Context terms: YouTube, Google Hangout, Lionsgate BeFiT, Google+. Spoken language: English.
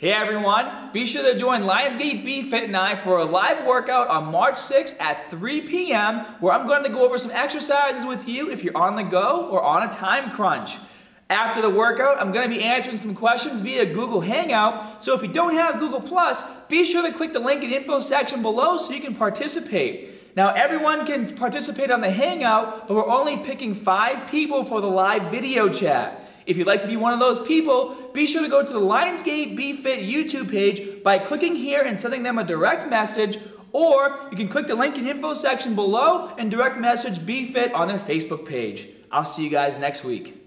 Hey everyone, be sure to join Lionsgate BeFiT and I for a live workout on March 6th at 3 p.m. where I'm going to go over some exercises with you if you're on the go or on a time crunch. After the workout, I'm going to be answering some questions via Google Hangout, so if you don't have Google+, be sure to click the link in the info section below so you can participate. Now everyone can participate on the Hangout, but we're only picking 5 people for the live video chat. If you'd like to be one of those people, be sure to go to the Lionsgate BeFiT YouTube page by clicking here and sending them a direct message, or you can click the link in the info section below and direct message BeFiT on their Facebook page. I'll see you guys next week.